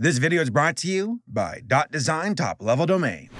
This video is brought to you by Dot Design Top Level Domain.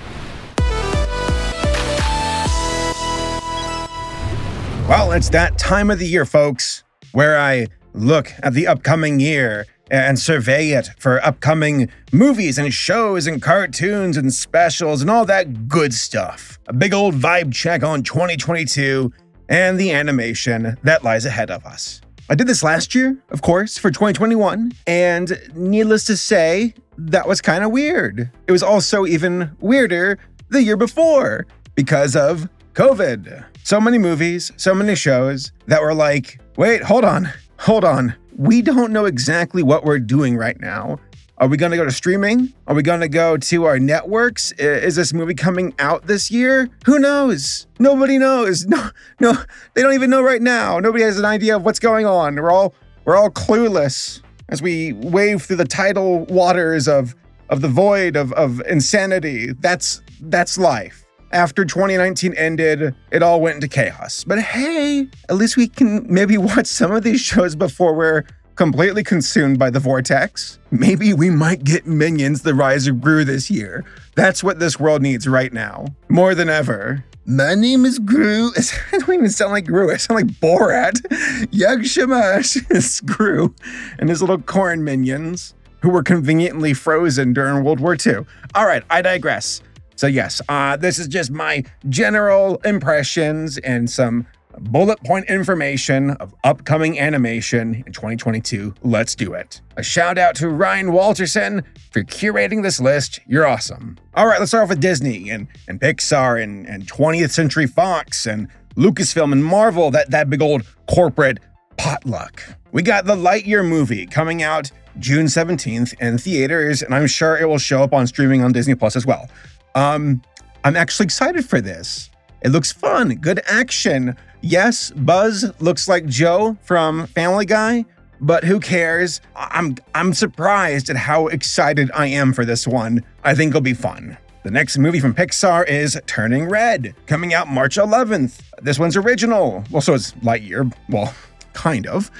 Well, it's that time of the year, folks, where I look at the upcoming year and survey it for upcoming movies and shows and cartoons and specials and all that good stuff. A big old vibe check on 2022 and the animation that lies ahead of us. I did this last year, of course, for 2021, and needless to say, that was kind of weird. It was also even weirder the year before because of COVID. So many movies, so many shows that were like, wait, hold on. We don't know exactly what we're doing right now. Are we going to go to streaming? Are we going to go to our networks? Is this movie coming out this year? Who knows? Nobody knows. No, they don't even know right now. Nobody has an idea of what's going on. We're all clueless as we wave through the tidal waters of the void of insanity. That's life. After 2019 ended, it all went into chaos. But hey, at least we can maybe watch some of these shows before we're completely consumed by the vortex. Maybe we might get Minions: The Rise of Gru this year. That's what this world needs right now, more than ever. My name is Gru. I don't even sound like Gru. I sound like Borat. Yug Shamash is Gru and his little corn minions who were conveniently frozen during World War II. All right, I digress. So yes, this is just my general impressions and some bullet point information of upcoming animation in 2022. Let's do it. A shout out to Ryan Walterson for curating this list. You're awesome. All right, let's start off with Disney and Pixar and 20th Century Fox and Lucasfilm and Marvel, that big old corporate potluck. We got the Lightyear movie coming out June 17th in theaters, and I'm sure it will show up on streaming on Disney Plus as well. I'm actually excited for this. It looks fun, good action. Yes, Buzz looks like Joe from Family Guy, but who cares? I'm surprised at how excited I am for this one. I think it'll be fun. The next movie from Pixar is Turning Red, coming out March 11th. This one's original. Well, so is Lightyear. Well, kind of.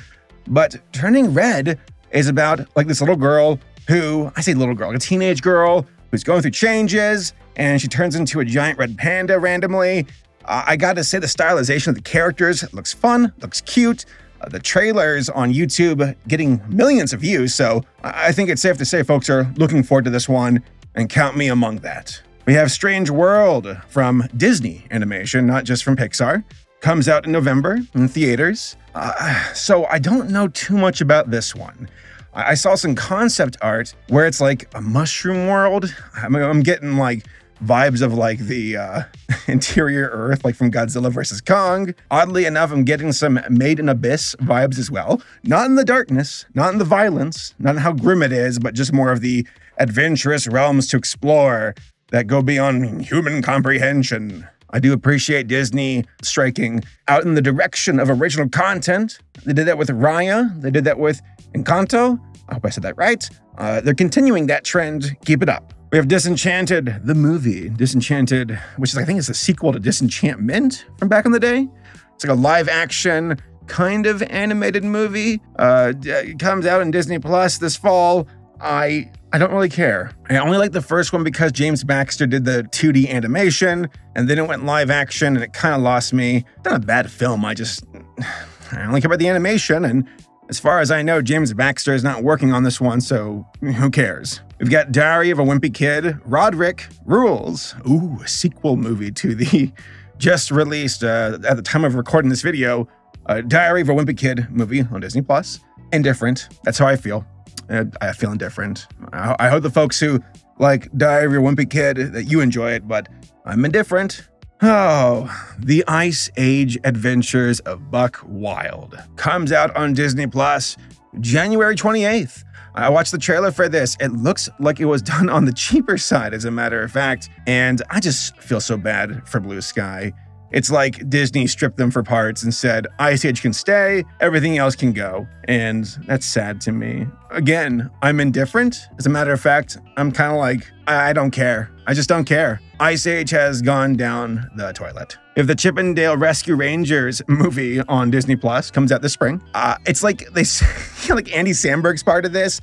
But Turning Red is about like this little girl who, I say little girl, like a teenage girl who's going through changes, and she turns into a giant red panda randomly. I gotta say, the stylization of the characters looks fun, looks cute. The trailer's on YouTube getting millions of views, so I think it's safe to say folks are looking forward to this one, and count me among that. We have Strange World from Disney Animation, not just from Pixar. Comes out in November in theaters. So I don't know too much about this one. I saw some concept art where it's like a mushroom world. I mean, I'm getting like vibes of like the interior Earth, like from Godzilla vs. Kong. Oddly enough, I'm getting some Made in Abyss vibes as well. Not in the darkness, not in the violence, not in how grim it is, but just more of the adventurous realms to explore that go beyond human comprehension. I do appreciate Disney striking out in the direction of original content. They did that with Raya. They did that with Encanto. I hope I said that right. They're continuing that trend. Keep it up. We have Disenchanted, the movie. Disenchanted, which is, I think, is a sequel to Disenchantment from back in the day. It's like a live action kind of animated movie. It comes out in Disney Plus this fall. I don't really care. I only like the first one because James Baxter did the 2D animation, and then it went live action, and it kind of lost me. It's not a bad film. I only care about the animation, and as far as I know, James Baxter is not working on this one, so who cares? We've got Diary of a Wimpy Kid, Roderick Rules. Ooh, a sequel movie to the just released, at the time of recording this video, Diary of a Wimpy Kid movie on Disney Plus. Indifferent. That's how I feel. I feel indifferent. I hope the folks who like Diary of a Wimpy Kid, that you enjoy it, but I'm indifferent. Oh, The Ice Age Adventures of Buck Wild comes out on Disney Plus January 28th. I watched the trailer for this. It looks like it was done on the cheaper side, as a matter of fact, and I just feel so bad for Blue Sky. It's like Disney stripped them for parts and said, Ice Age can stay, everything else can go. And that's sad to me. Again, I'm indifferent. As a matter of fact, I'm kind of like, I don't care. I just don't care. Ice Age has gone down the toilet. If the Chip 'n Dale Rescue Rangers movie on Disney Plus comes out this spring, it's like Andy Samberg's part of this.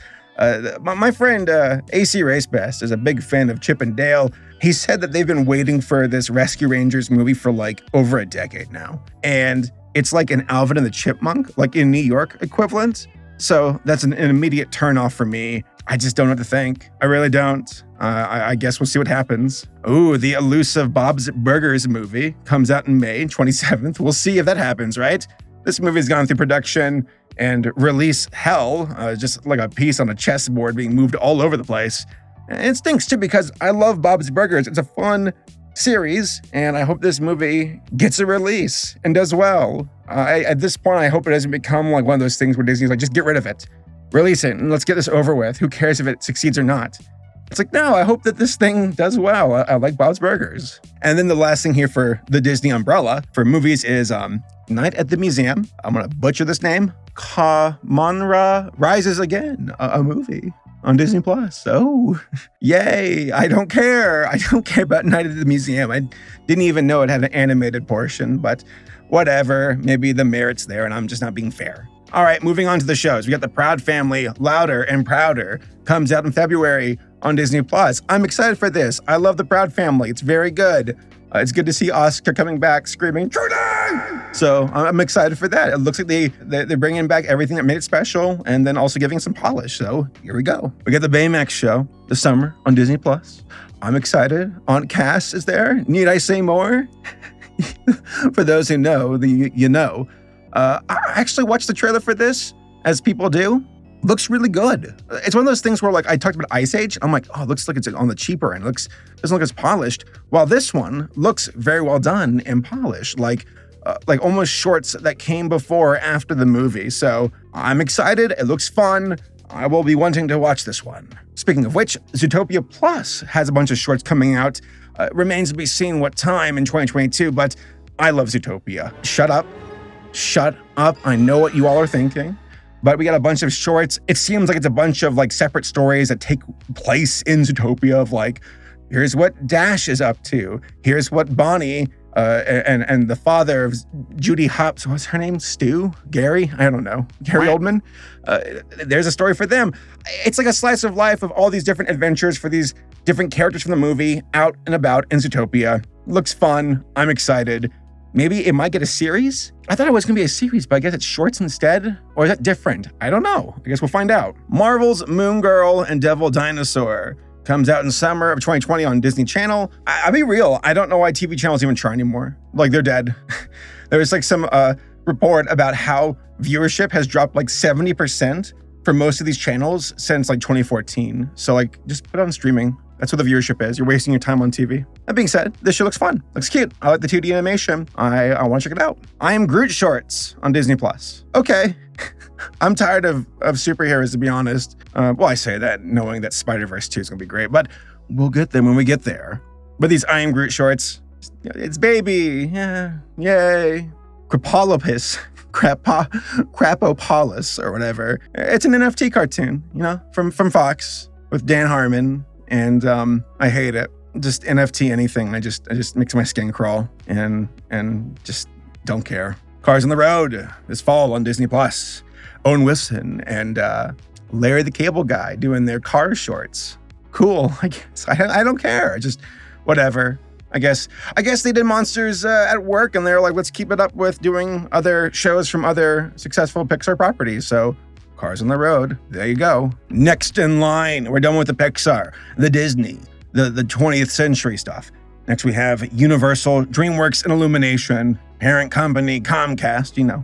My friend AC Race Best is a big fan of Chip and Dale. He said that they've been waiting for this Rescue Rangers movie for like over a decade now. And it's like an Alvin and the Chipmunk, like in New York equivalent. So that's an immediate turnoff for me. I just don't know what to think. I really don't. I guess we'll see what happens. Ooh, the elusive Bob's Burgers movie comes out in May 27th. We'll see if that happens, right? This movie's gone through production and release hell, just like a piece on a chessboard being moved all over the place. And it stinks too, because I love Bob's Burgers. It's a fun series, and I hope this movie gets a release and does well. At this point, I hope it doesn't become like one of those things where Disney's like, just get rid of it. Release it, and let's get this over with. Who cares if it succeeds or not? It's like, no, I hope that this thing does well. I like Bob's Burgers. And then the last thing here for the Disney umbrella for movies is Night at the Museum. I'm going to butcher this name. Kamonra Rises Again, a movie on Disney Plus. Oh, yay. I don't care. I don't care about Night at the Museum. I didn't even know it had an animated portion, but whatever. Maybe the merit's there and I'm just not being fair. All right, moving on to the shows. We got The Proud Family, Louder and Prouder, comes out in February on Disney Plus. I'm excited for this. I love The Proud Family. It's very good. It's good to see Oscar coming back screaming, Jordan! So I'm excited for that. It looks like they're bringing back everything that made it special and then also giving some polish. So here we go. We got the Baymax show this summer on Disney Plus. I'm excited. Aunt Cass is there. Need I say more? For those who know, you know. I actually watched the trailer for this, as people do. Looks really good. It's one of those things where, like, I talked about Ice Age. I'm like, oh, it looks like it's on the cheaper end. Doesn't look as polished. While this one looks very well done and polished, like almost shorts that came before or after the movie. So I'm excited. It looks fun. I will be wanting to watch this one. Speaking of which, Zootopia Plus has a bunch of shorts coming out. Remains to be seen what time in 2022, but I love Zootopia. Shut up. Shut up. I know what you all are thinking, but we got a bunch of shorts. It seems like it's a bunch of like separate stories that take place in Zootopia of like, here's what Dash is up to. Here's what Bonnie and the father of Judy Hopps, what's her name? Stu? Gary? I don't know. Gary what? Oldman? There's a story for them. It's like a slice of life of all these different adventures for these different characters from the movie out and about in Zootopia. Looks fun. I'm excited. Maybe it might get a series? I thought it was gonna be a series, but I guess it's shorts instead? Or is that different? I don't know. I guess we'll find out. Marvel's Moon Girl and Devil Dinosaur comes out in summer of 2020 on Disney Channel. I'll be real, I don't know why TV channels even try anymore. Like, they're dead. There was like some report about how viewership has dropped like 70% for most of these channels since like 2014. So like, just put it on streaming. That's what the viewership is. You're wasting your time on TV. That being said, this show looks fun. Looks cute. I like the 2D animation. I want to check it out. I Am Groot shorts on Disney Plus. Okay. I'm tired of superheroes, to be honest. Well, I say that knowing that Spider Verse 2 is going to be great, but we'll get them when we get there. But these I Am Groot shorts, it's baby. Yeah. Yay. Crapolopus. Crapopolis or whatever. It's an NFT cartoon, you know, from Fox with Dan Harmon. And I hate it. Just NFT anything. I just makes my skin crawl and just don't care. Cars on the Road this fall on Disney Plus. Owen Wilson and Larry the Cable Guy doing their car shorts. Cool, I guess. I don't care. Just whatever. I guess they did Monsters at Work and they're like, let's keep it up with doing other shows from other successful Pixar properties. So. Cars on the Road. There you go. Next in line. We're done with the Pixar, the Disney, the 20th century stuff. Next we have Universal, DreamWorks, and Illumination, parent company Comcast, you know.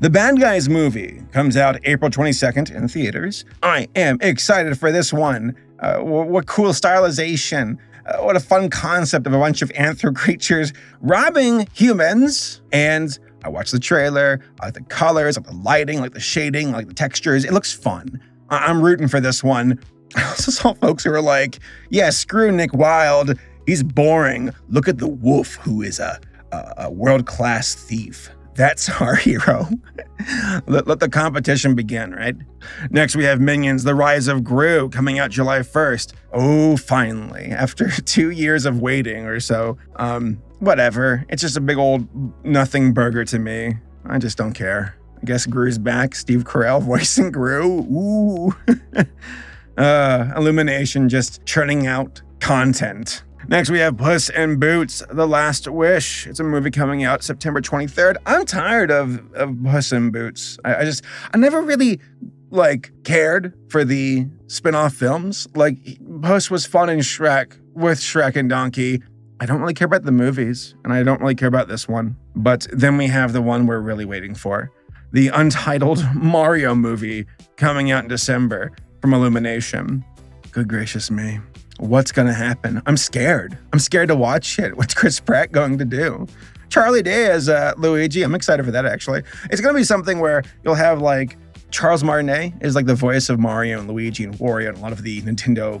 The Bad Guys movie comes out April 22nd in theaters. I am excited for this one. What cool stylization. What a fun concept of a bunch of anthro creatures robbing humans. And I watched the trailer. I like the colors, I like the lighting, I like the shading, I like the textures. It looks fun. I'm rooting for this one. I also saw folks who were like, yeah, screw Nick Wilde. He's boring. Look at the wolf who is a world-class thief. That's our hero. Let the competition begin, right? Next, we have Minions, The Rise of Gru, coming out July 1st. Oh, finally, after 2 years of waiting or so. Whatever. It's just a big old nothing burger to me. I just don't care. I guess Gru's back. Steve Carell voicing Gru. Ooh. Illumination just churning out content. Next, we have Puss in Boots, The Last Wish. It's a movie coming out September 23rd. I'm tired of Puss in Boots. I never really, cared for the spin-off films. Puss was fun in Shrek with Shrek and Donkey. I don't really care about the movies, and I don't really care about this one. But then we have the one we're really waiting for, the untitled Mario movie coming out in December from Illumination. Good gracious me. What's gonna happen? I'm scared. I'm scared to watch it. What's Chris Pratt going to do? Charlie Day as Luigi. I'm excited for that, actually. It's gonna be something where you'll have Charles Martinet is the voice of Mario and Luigi and Wario and a lot of the Nintendo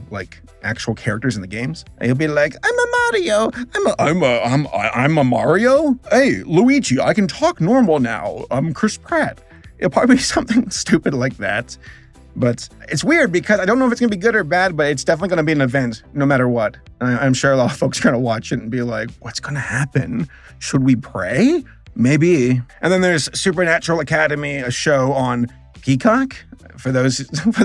actual characters in the games. And he'll be like, I'm a Mario. I'm a Mario. Hey, Luigi, I can talk normal now. I'm Chris Pratt. It'll probably be something stupid like that. But it's weird because I don't know if it's going to be good or bad, but it's definitely going to be an event no matter what. And I'm sure a lot of folks are going to watch it and be like, what's going to happen? Should we pray? Maybe. And then there's Supernatural Academy, a show on Peacock. For the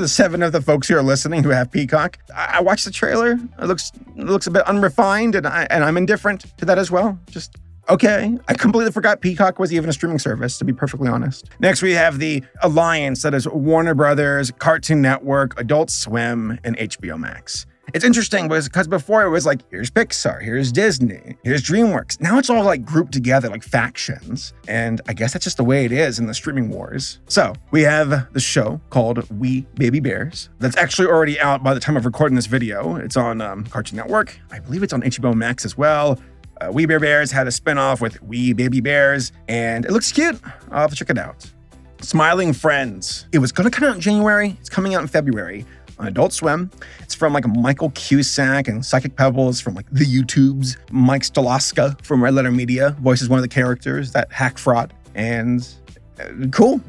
7 of the folks who are listening who have Peacock, I watched the trailer. It looks a bit unrefined, and I'm indifferent to that as well. Just okay, I completely forgot Peacock was even a streaming service, to be perfectly honest. Next, we have the alliance that is Warner Brothers, Cartoon Network, Adult Swim, and HBO Max. It's interesting because before it was here's Pixar, here's Disney, here's DreamWorks. Now it's all grouped together, factions. And I guess that's just the way it is in the streaming wars. So we have the show called We Baby Bears. That's actually already out by the time of recording this video. It's on Cartoon Network. I believe it's on HBO Max as well. We Bear Bears had a spinoff with We Baby Bears, and it looks cute. I'll have to check it out. Smiling Friends. It was going to come out in January. It's coming out in February on Adult Swim. It's from Michael Cusack and Psychic Pebbles from the YouTubes. Mike Stolaska from Red Letter Media voices one of the characters, that hack fraud. And cool.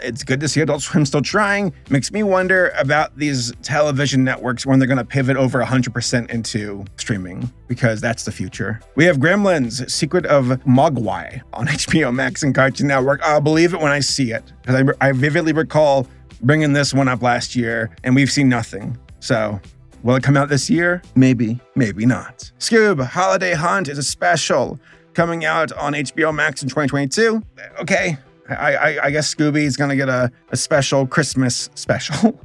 It's good to see Adult Swim still trying. Makes me wonder about these television networks when they're going to pivot over 100% into streaming, because that's the future. We have Gremlins, Secret of Mogwai on HBO Max and Cartoon Network. I'll believe it when I see it, because I vividly recall bringing this one up last year, and we've seen nothing. So will it come out this year? Maybe, maybe not. Scoob, Holiday Hunt is a special coming out on HBO Max in 2022. Okay. I guess Scooby's going to get a special Christmas special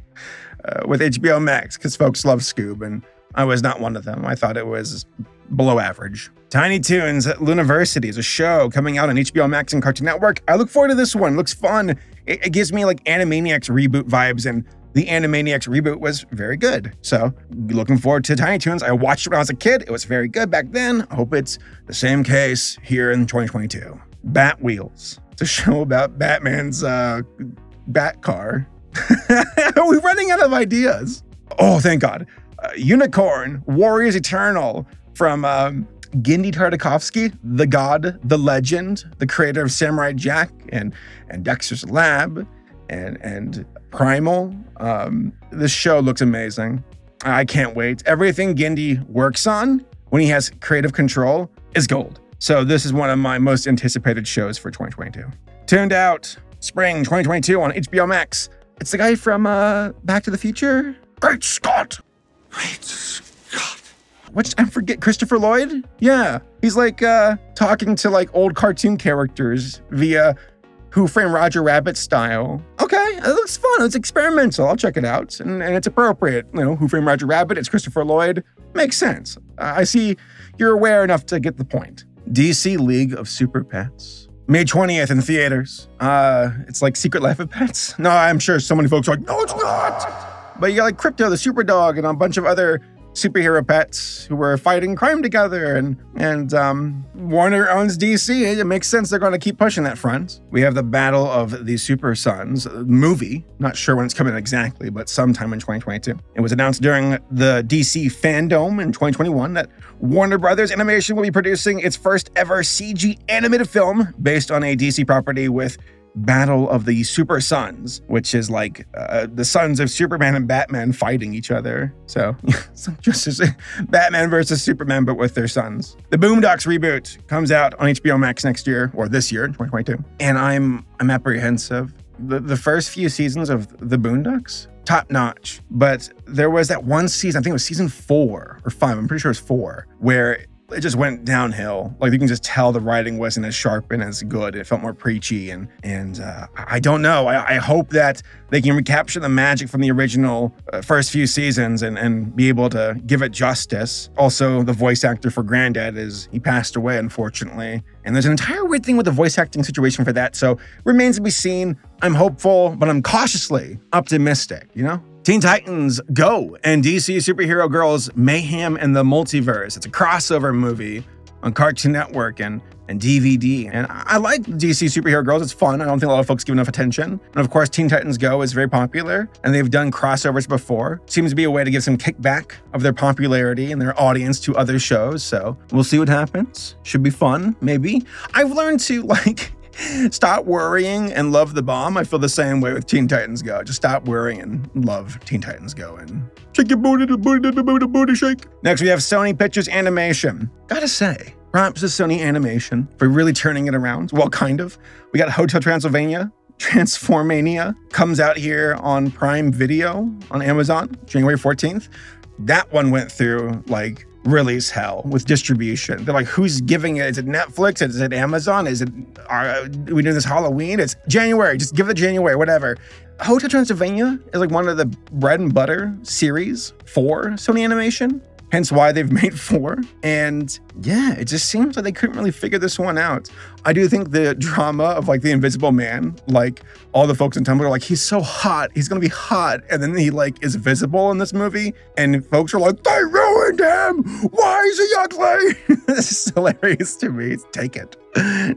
with HBO Max because folks love Scoob, and I was not one of them. I thought it was below average. Tiny Toons Luniversity is a show coming out on HBO Max and Cartoon Network. I look forward to this one. It looks fun. It gives me Animaniacs reboot vibes, and the Animaniacs reboot was very good. So looking forward to Tiny Toons. I watched it when I was a kid. It was very good back then. I hope it's the same case here in 2022. Bat Wheels. It's a show about Batman's bat car. We're running out of ideas. Oh, thank God. Unicorn, Warriors Eternal from Genndy Tartakovsky, the god, the legend, the creator of Samurai Jack and Dexter's Lab and Primal. This show looks amazing. I can't wait. Everything Genndy works on when he has creative control is gold. So this is one of my most anticipated shows for 2022. Tuned Out, Spring 2022 on HBO Max. It's the guy from Back to the Future. Great Scott! Great Scott! Which I forget, Christopher Lloyd? Yeah, he's talking to old cartoon characters via Who Framed Roger Rabbit style. Okay, it looks fun, it's experimental. I'll check it out, and it's appropriate. Who Framed Roger Rabbit, it's Christopher Lloyd. Makes sense. I see you're aware enough to get the point. DC League of Super Pets. May 20th in theaters. It's Secret Life of Pets. No, I'm sure so many folks are no, it's not. But you got Crypto, the Super Dog, and a bunch of other superhero pets who were fighting crime together. And Warner owns DC. It makes sense they're going to keep pushing that front. We have the Battle of the Super Sons movie. Not sure when it's coming exactly, but sometime in 2022. It was announced during the DC Fandome in 2021 that Warner Brothers Animation will be producing its first ever CG animated film based on a DC property with Battle of the Super Sons, which is like the sons of Superman and Batman fighting each other. So, just as Batman versus Superman, but with their sons. The Boondocks reboot comes out on HBO Max next year, or this year, 2022. And I'm apprehensive. The first few seasons of The Boondocks, top notch. But there was that one season, I think it was season 4 or 5, I'm pretty sure it's 4, where it just went downhill. Like, you can just tell the writing wasn't as sharp and as good. It felt more preachy, and I don't know. I hope that they can recapture the magic from the original first few seasons and be able to give it justice. Also, the voice actor for Granddad, he passed away, unfortunately. And there's an entire weird thing with the voice acting situation for that, so remains to be seen. I'm hopeful, but I'm cautiously optimistic, you know? Teen Titans Go! And DC Superhero Girls Mayhem and the Multiverse. It's a crossover movie on Cartoon Network and DVD. And I like DC Superhero Girls. It's fun. I don't think a lot of folks give enough attention. And of course, Teen Titans Go is very popular, and they've done crossovers before. Seems to be a way to give some kickback of their popularity and their audience to other shows. So we'll see what happens. Should be fun, maybe. I've learned to, like, stop worrying and love the bomb. I feel the same way with Teen Titans Go. Just stop worrying and love Teen Titans Go and shake your booty to booty to booty to booty shake. Next, we have Sony Pictures Animation. Gotta say, props to Sony Animation for really turning it around. Well, kind of. We got Hotel Transylvania. Transformania comes out here on Prime Video on Amazon, January 14th. That one went through, like, release hell with distribution. They're like, who's giving it? Is it Netflix? Is it Amazon? Are we doing this Halloween? It's January. Just give it January, whatever. Hotel Transylvania is like one of the bread and butter series for Sony Animation, hence why they've made 4. And yeah, it just seems like they couldn't really figure this one out. I do think the drama of, like, the Invisible Man, like, all the folks on Tumblr are like, he's so hot, he's gonna be hot. And then he, like, is visible in this movie. And folks are like, they ruined him! Why is he ugly? This is hilarious to me. Take it.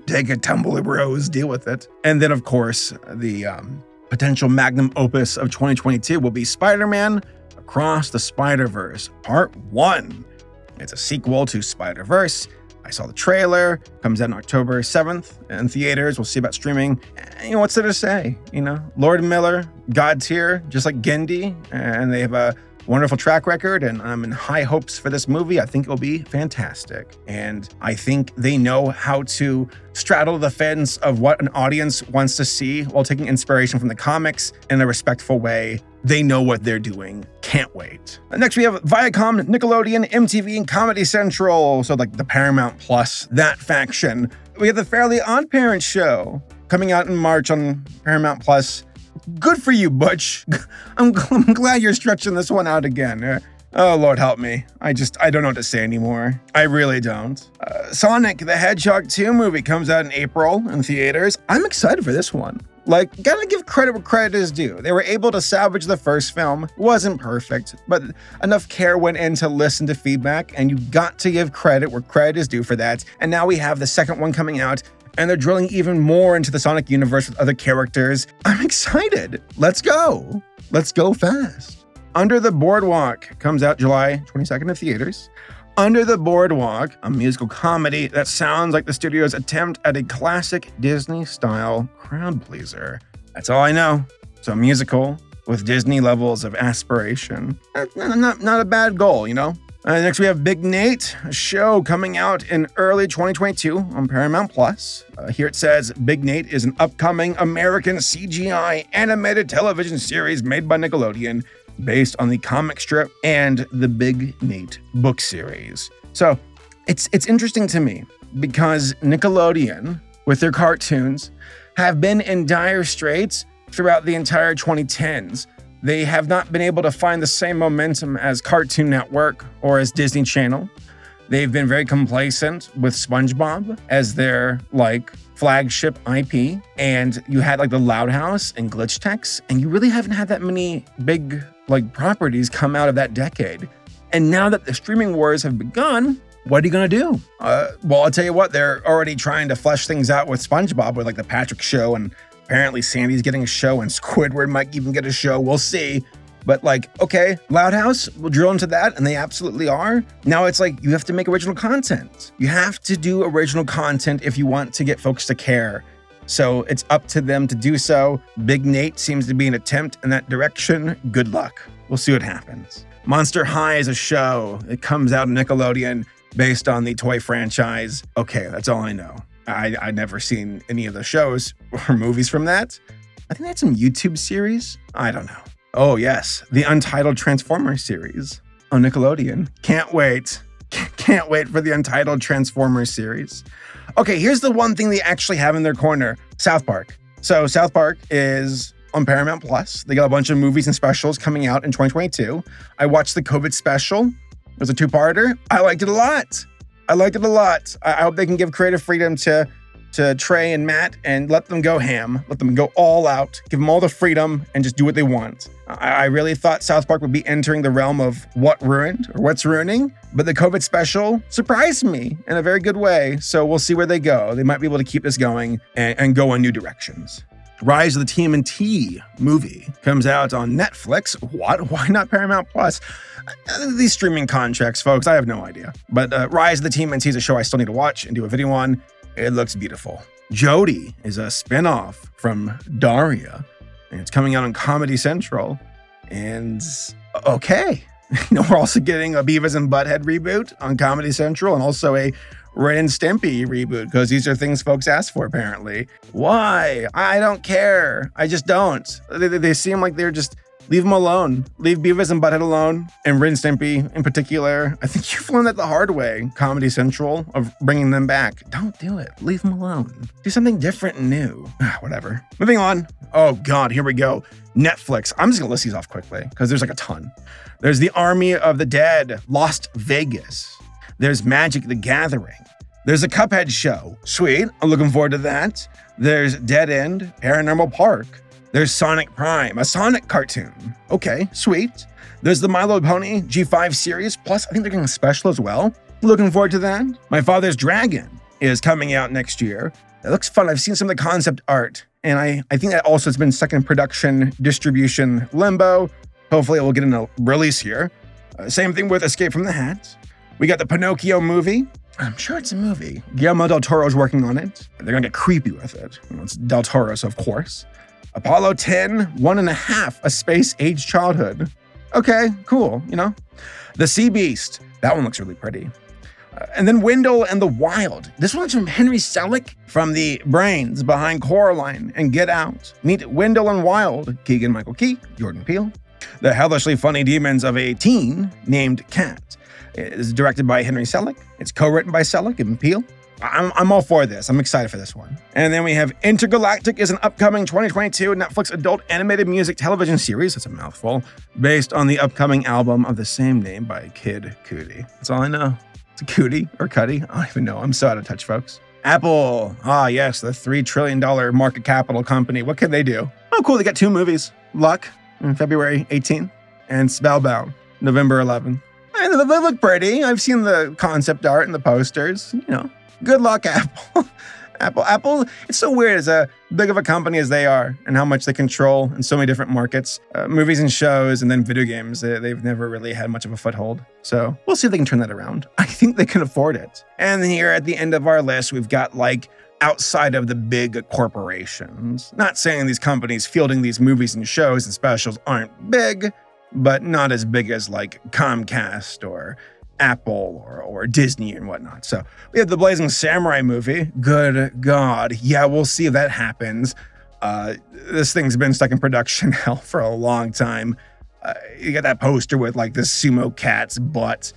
Take it, Tumblr bros, deal with it. And then, of course, the potential magnum opus of 2022 will be Spider-Man Across the Spider-Verse Part 1. It's a sequel to Spider-Verse. I saw the trailer. Comes out on October 7th in theaters. We'll see about streaming. You know, what's there to say? You know, Lord Miller, God tier, just like Genndy, and they have a wonderful track record, and I'm in high hopes for this movie. I think it'll be fantastic. And I think they know how to straddle the fence of what an audience wants to see while taking inspiration from the comics in a respectful way. They know what they're doing. Can't wait. Next, we have Viacom, Nickelodeon, MTV, and Comedy Central. So, like, the Paramount Plus, that faction. We have The Fairly Odd Parents show coming out in March on Paramount Plus. Good for you, Butch. I'm glad you're stretching this one out again. Oh, Lord help me. I don't know what to say anymore. I really don't. Sonic the Hedgehog 2 movie comes out in April in theaters. I'm excited for this one. Like, gotta give credit where credit is due. They were able to salvage the first film. It wasn't perfect, but enough care went in to listen to feedback, and you got to give credit where credit is due for that. And now we have the second one coming out, and they're drilling even more into the Sonic universe with other characters. I'm excited. Let's go. Let's go fast. Under the Boardwalk comes out July 22nd in theaters. Under the Boardwalk, a musical comedy that sounds like the studio's attempt at a classic Disney-style crowd pleaser. That's all I know. So, a musical with Disney levels of aspiration. Not a bad goal, you know? Next, we have Big Nate, a show coming out in early 2022 on Paramount+. Here it says, Big Nate is an upcoming American CGI animated television series made by Nickelodeon, based on the comic strip and the Big Nate book series. So it's interesting to me because Nickelodeon, with their cartoons, have been in dire straits throughout the entire 2010s. They have not been able to find the same momentum as Cartoon Network or as Disney Channel. They've been very complacent with SpongeBob as their, like, flagship IP. And you had, like, The Loud House and Glitch Techs, and you really haven't had that many big, like, properties come out of that decade. And now that the streaming wars have begun, what are you gonna do? Well, I'll tell you what, they're already trying to flesh things out with SpongeBob, with, like, The Patrick Show, and apparently Sandy's getting a show, and Squidward might even get a show, we'll see. But, like, okay, Loud House, we'll drill into that, and they absolutely are. Now it's like, you have to make original content. You have to do original content if you want to get folks to care. So it's up to them to do so. Big Nate seems to be an attempt in that direction. Good luck. We'll see what happens. Monster High is a show. It comes out on Nickelodeon based on the toy franchise. Okay, that's all I know. I never seen any of the shows or movies from that. I think that's some YouTube series. I don't know. Oh yes, the Untitled Transformers series on Nickelodeon. Can't wait. Can't wait for the Untitled Transformers series. Okay, here's the one thing they actually have in their corner, South Park. So South Park is on Paramount Plus. They got a bunch of movies and specials coming out in 2022. I watched the COVID special. It was a two-parter. I liked it a lot. I hope they can give creative freedom to Trey and Matt and let them go ham, let them go all out, give them all the freedom and just do what they want. I really thought South Park would be entering the realm of what ruined or what's ruining, but the COVID special surprised me in a very good way. So we'll see where they go. They might be able to keep this going and go in new directions. Rise of the TMNT movie comes out on Netflix. What? Why not Paramount Plus? These streaming contracts, folks, I have no idea. But Rise of the TMNT is a show I still need to watch and do a video on. It looks beautiful. Jody is a spinoff from Daria, and it's coming out on Comedy Central. And okay, we're also getting a Beavis and Butthead reboot on Comedy Central and also a Ren and Stimpy reboot, because these are things folks ask for, apparently. Why? I don't care. I just don't. They seem like they're just, leave them alone. Leave Beavis and Butthead alone, and Ren and Stimpy in particular. I think you've learned that the hard way, Comedy Central, of bringing them back. Don't do it. Leave them alone. Do something different and new. Whatever. Moving on. Oh God, here we go. Netflix. I'm just gonna list these off quickly, because there's like a ton. There's The Army of the Dead, Lost Vegas. There's Magic the Gathering. There's a Cuphead show. Sweet, I'm looking forward to that. There's Dead End, Paranormal Park. There's Sonic Prime, a Sonic cartoon. Okay, sweet. There's the My Little Pony G5 series, plus I think they're getting a special as well. Looking forward to that. My Father's Dragon is coming out next year. That looks fun. I've seen some of the concept art, and I think that also has been stuck in production distribution limbo. Hopefully it will get a release here. Same thing with Escape from the Hat. We got the Pinocchio movie. I'm sure it's a movie. Guillermo del Toro's working on it. They're gonna get creepy with it. It's del Toro, so of course. Apollo 10, 1.5, A Space Age Childhood. Okay, cool, The Sea Beast, that one looks really pretty. And then Wendell and the Wild. This one's from Henry Selick, from the brains behind Coraline and Get Out. Meet Wendell and Wild, Keegan-Michael Key, Jordan Peele. The hellishly funny demons of a teen named Cat. It's directed by Henry Selick. It's co-written by Selick and Peele. I'm all for this. I'm excited for this one. And then we have Intergalactic is an upcoming 2022 Netflix adult animated music television series. That's a mouthful. Based on the upcoming album of the same name by Kid Cudi. That's all I know. It's a Cudi or Cudi. I don't even know. I'm so out of touch, folks. Apple. Ah, yes. The $3 trillion market capital company. What can they do? Oh, cool. They got two movies. Luck on February 18th and Spellbound November 11th. And they look pretty. I've seen the concept art and the posters, Good luck, Apple. Apple, it's so weird as big of a company as they are and how much they control in so many different markets, movies and shows, and then video games. They've never really had much of a foothold. So we'll see if they can turn that around. I think they can afford it. And here at the end of our list, we've got outside of the big corporations. Not saying these companies fielding these movies and shows and specials aren't big, but not as big as Comcast or Apple or Disney and whatnot. So we have the Blazing Samurai movie. Good God. Yeah, we'll see if that happens. This thing's been stuck in production hell for a long time. You got that poster with the sumo cat's butt.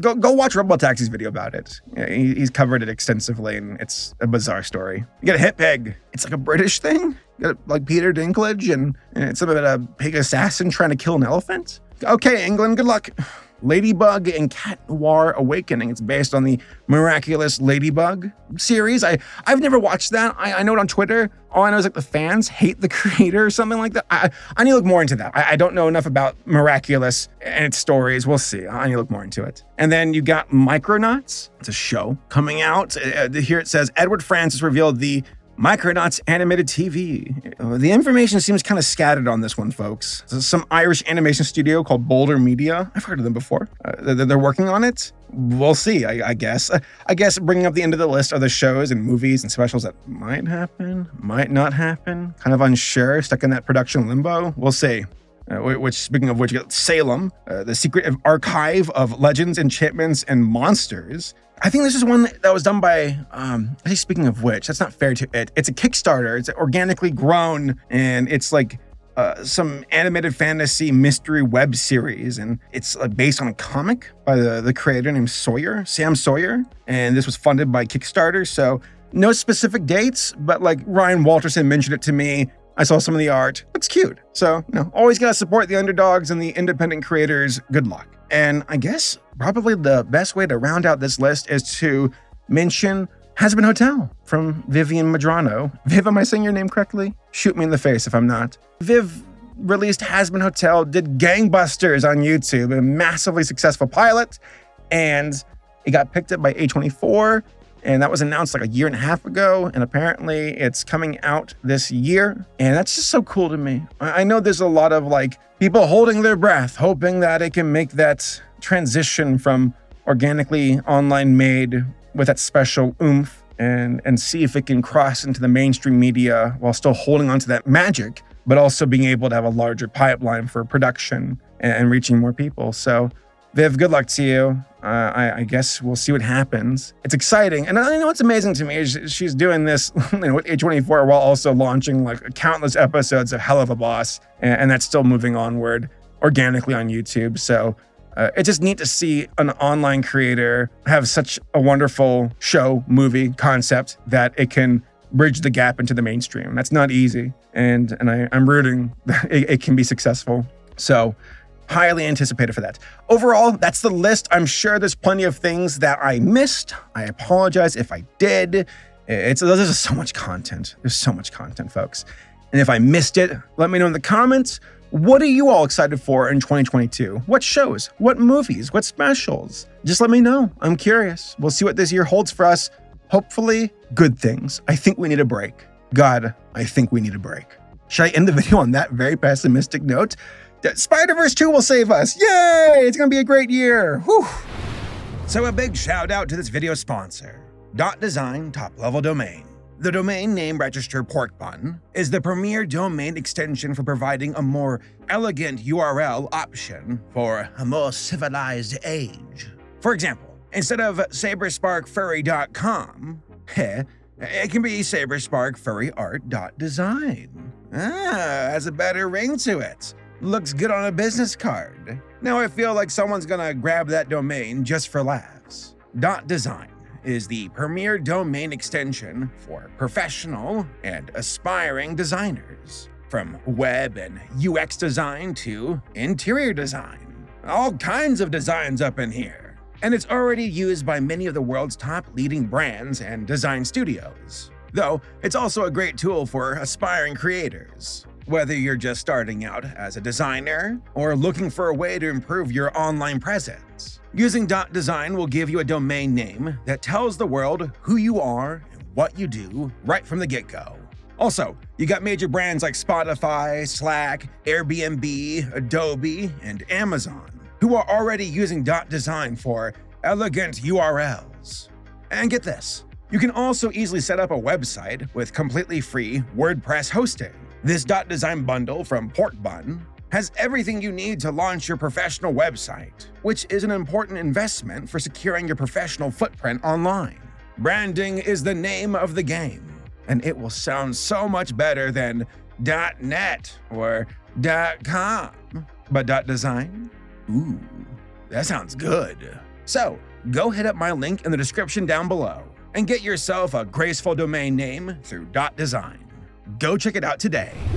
Go watch Rumble Taxi's video about it. He's covered it extensively and it's a bizarre story. You got a Hit Pig. It's a British thing. You got Peter Dinklage and it's about a pig assassin trying to kill an elephant. Okay, England, good luck. Ladybug and Cat Noir Awakening. It's based on the Miraculous Ladybug series. I've never watched that. I know it on Twitter. All I know is the fans hate the creator or something like that. I need to look more into that. I don't know enough about Miraculous and its stories. We'll see. I need to look more into it. And then you got Micronauts. It's a show coming out. Here it says, Edward Francis revealed the Micronauts Animated TV. The information seems kind of scattered on this one, folks. There's some Irish animation studio called Boulder Media. I've heard of them before. They're working on it. We'll see, I guess. I guess bringing up the end of the list are the shows and movies and specials that might happen, might not happen. Kind of unsure, stuck in that production limbo. We'll see. Which, speaking of which, you got Salem, the secret archive of legends, enchantments, and monsters. I think this is one that was done by, speaking of which, that's not fair to it. It's a Kickstarter. It's organically grown, and it's like some animated fantasy mystery web series. And it's based on a comic by the creator named Sawyer, Sam Sawyer. And this was funded by Kickstarter. So no specific dates, but like Ryan Walterson mentioned it to me. I saw some of the art. It's cute. So, you know, always gotta support the underdogs and the independent creators. Good luck. And I guess probably the best way to round out this list is to mention Has Been Hotel from Vivian Madrano. Viv, am I saying your name correctly? Shoot me in the face if I'm not. Viv released Has Been Hotel, did gangbusters on YouTube, a massively successful pilot, and it got picked up by A24. And that was announced like a year and a half ago. And apparently it's coming out this year. And that's just so cool to me. I know there's a lot of like people holding their breath, hoping that it can make that transition from organically online made with that special oomph and see if it can cross into the mainstream media while still holding onto that magic, but also being able to have a larger pipeline for production and reaching more people. So Viv, good luck to you. I guess we'll see what happens. It's exciting. And I know what's amazing to me is she's doing this, you know, with A24 while also launching like countless episodes of Hell of a Boss. And that's still moving onward organically on YouTube. So it's just neat to see an online creator have such a wonderful show, movie concept that it can bridge the gap into the mainstream. That's not easy. And I'm rooting that it can be successful. So highly anticipated for that. Overall, that's the list. I'm sure there's plenty of things that I missed. I apologize if I did. There's so much content. There's so much content, folks. And if I missed it, let me know in the comments. What are you all excited for in 2022? What shows? What movies? What specials? Just let me know. I'm curious. We'll see what this year holds for us. Hopefully, good things. I think we need a break. God, I think we need a break. Should I end the video on that very pessimistic note? Spider Verse 2 will save us. Yay! It's gonna be a great year. Whew. So a big shout out to this video sponsor, .design Top Level Domain. The domain name register Porkbun is the premier domain extension for providing a more elegant URL option for a more civilized age. For example, instead of sabersparkfurry.com, it can be sabersparkfurryart.design. Ah, has a better ring to it. Looks good on a business card. Now I feel like someone's gonna grab that domain just for laughs. .design is the premier domain extension for professional and aspiring designers. From web and UX design to interior design. All kinds of designs up in here. And it's already used by many of the world's top leading brands and design studios. Though, it's also a great tool for aspiring creators. Whether you're just starting out as a designer or looking for a way to improve your online presence, using .design will give you a domain name that tells the world who you are and what you do right from the get-go. Also, you got major brands like Spotify, Slack, Airbnb, Adobe, and Amazon, who are already using .design for elegant URLs. And get this, you can also easily set up a website with completely free WordPress hosting. This .design bundle from Porkbun has everything you need to launch your professional website, which is an important investment for securing your professional footprint online. Branding is the name of the game, and it will sound so much better than .net or .com. But .design? Ooh, that sounds good. So go hit up my link in the description down below and get yourself a graceful domain name through .design. Go check it out today.